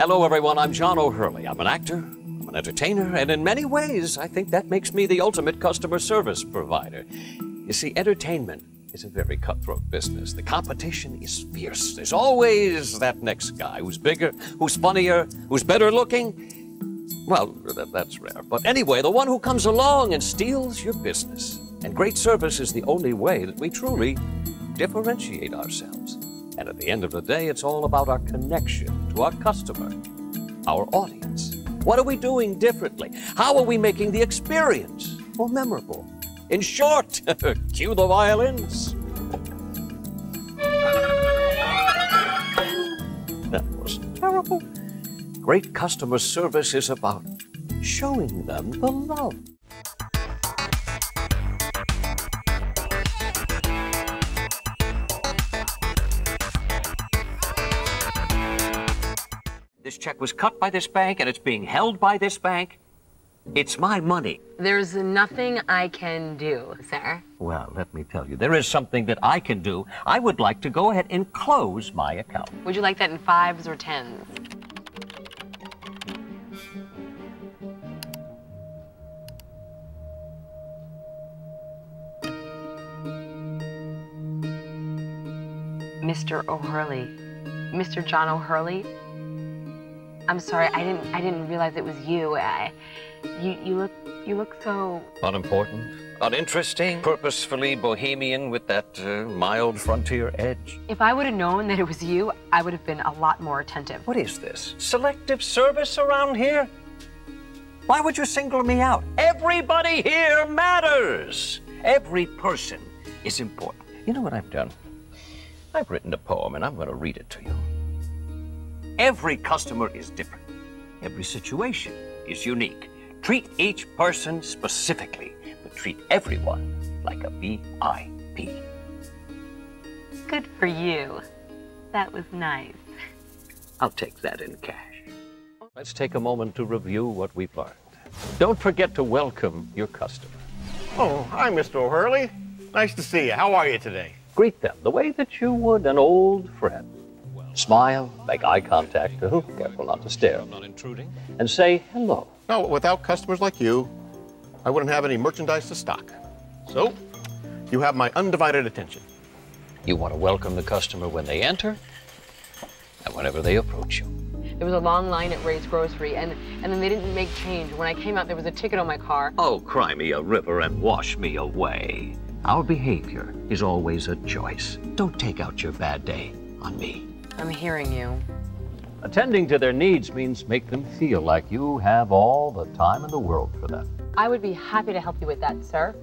Hello, everyone. I'm John O'Hurley. I'm an actor, I'm an entertainer, and in many ways, I think that makes me the ultimate customer service provider. You see, entertainment is a very cutthroat business. The competition is fierce. There's always that next guy who's bigger, who's funnier, who's better looking. Well, that's rare. But anyway, the one who comes along and steals your business. And great service is the only way that we truly differentiate ourselves. And at the end of the day, it's all about our connection to our customer, our audience. What are we doing differently? How are we making the experience more memorable? In short, cue the violins. That was terrible. Great customer service is about showing them the love. This check was cut by this bank, and it's being held by this bank. It's my money. There's nothing I can do, sir. Well, let me tell you, there is something that I can do. I would like to go ahead and close my account. Would you like that in 5s or 10s? Mr. O'Hurley. Mr. John O'Hurley? I'm sorry, I didn't realize it was you. You look so unimportant, uninteresting, purposefully bohemian with that mild frontier edge. If I would have known that it was you, I would have been a lot more attentive. What is this? Selective service around here? Why would you single me out? Everybody here matters. Every person is important. You know what I've done? I've written a poem, and I'm going to read it to you. Every customer is different. Every situation is unique. Treat each person specifically, but treat everyone like a VIP. Good for you. That was nice. I'll take that in cash. Let's take a moment to review what we've learned. Don't forget to welcome your customer. Oh, hi, Mr. O'Hurley. Nice to see you. How are you today? Greet them the way that you would an old friend. Smile, make eye contact, careful not to stare, I'm not intruding, and say hello. No, without customers like you, I wouldn't have any merchandise to stock. So, you have my undivided attention. You want to welcome the customer when they enter and whenever they approach you. There was a long line at Ray's Grocery, and then they didn't make change. When I came out, there was a ticket on my car. Oh, cry me a river and wash me away. Our behavior is always a choice. Don't take out your bad day on me. I'm hearing you. Attending to their needs means make them feel like you have all the time in the world for them. I would be happy to help you with that, sir.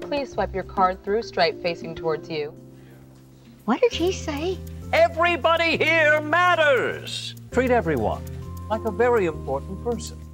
Please swipe your card through stripe facing towards you. What did he say? Everybody here matters. Treat everyone like a very important person.